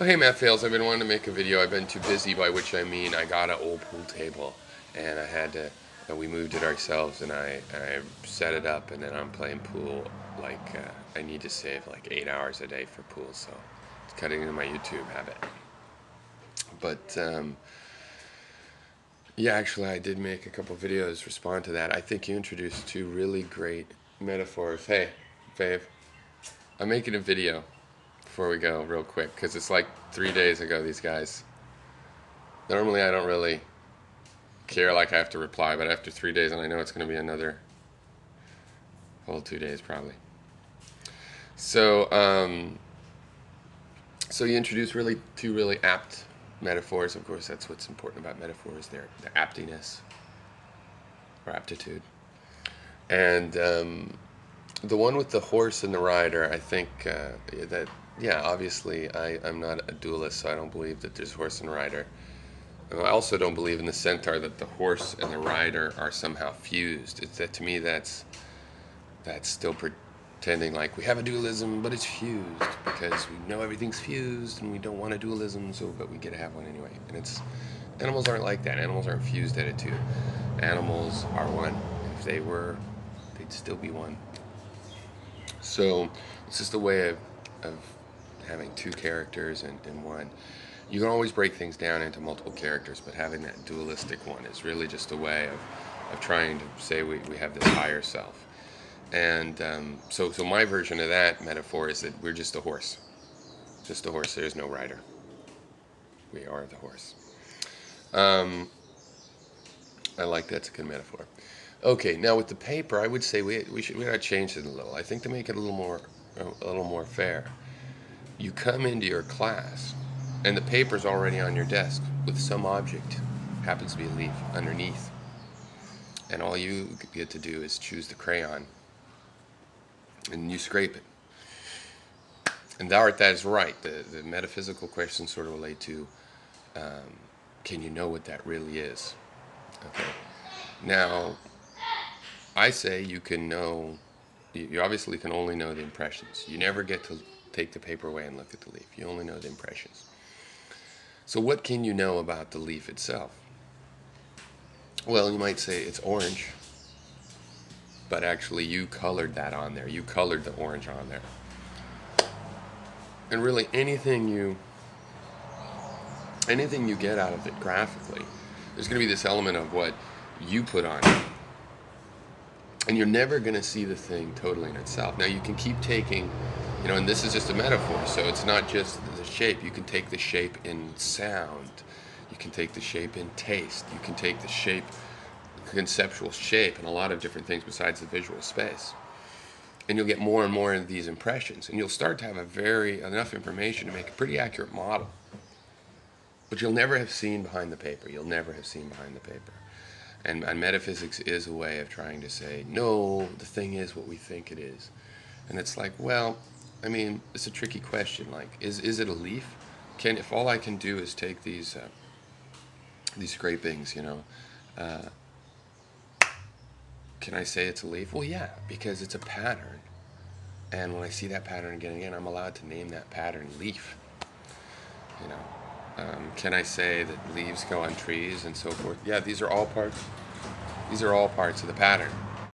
Oh, hey Mathfails, I've been wanting to make a video. I've been too busy, by which I mean I got an old pool table and I had to, we moved it ourselves and I set it up, and then I'm playing pool like, I need to save like 8 hours a day for pool, so it's cutting into my YouTube habit. But yeah, actually I did make a couple videos respond to that. I think you introduced two really great metaphors. Hey, babe, I'm making a video. Before we go real quick, because it's like 3 days ago, these guys. Normally I don't really care, like I have to reply, but after 3 days, and I know it's going to be another whole 2 days probably. So so you introduced really two really apt metaphors. Of course, that's what's important about metaphors, their aptness or aptitude. And the one with the horse and the rider, I think that, yeah, obviously I'm not a dualist, so I don't believe that there's horse and rider. And I also don't believe in the centaur, that the horse and the rider are somehow fused. It's that, to me, that's still pretending like we have a dualism, but it's fused, because we know everything's fused and we don't want a dualism, so but we get to have one anyway. And it's, animals aren't like that. Animals aren't fused at it too. Animals are one. If they were, they'd still be one. So it's just a way of having two characters and one. You can always break things down into multiple characters, but having that dualistic one is really just a way of trying to say we have this higher self. And so my version of that metaphor is that we're just a horse. Just a horse, there's no rider. We are the horse. I like that's a good metaphor. Okay, now with the paper, I would say we gotta change it a little. I think to make it a little more fair, you come into your class, and the paper's already on your desk with some object, happens to be a leaf underneath, and all you get to do is choose the crayon, and you scrape it. And that is right. The metaphysical questions sort of relate to, can you know what that really is? Okay. Now, I say you can know, you obviously can only know the impressions. You never get to take the paper away and look at the leaf. You only know the impressions. So what can you know about the leaf itself? Well, you might say it's orange, but actually you colored that on there. You colored the orange on there. And really anything you get out of it graphically, there's going to be this element of what you put on it. And you're never going to see the thing totally in itself. Now you can keep taking, you know, and this is just a metaphor, so it's not just the shape. You can take the shape in sound. You can take the shape in taste. You can take the shape, conceptual shape, and a lot of different things besides the visual space. And you'll get more and more of these impressions. And you'll start to have enough information to make a pretty accurate model. But you'll never have seen behind the paper. You'll never have seen behind the paper. And metaphysics is a way of trying to say, no, the thing is what we think it is. And it's like, well, I mean, it's a tricky question. Like, is it a leaf? If all I can do is take these scrapings, you know, can I say it's a leaf? Well, yeah, because it's a pattern. And when I see that pattern again and again, I'm allowed to name that pattern leaf, you know. Can I say that leaves go on trees and so forth? Yeah, these are all parts of the pattern.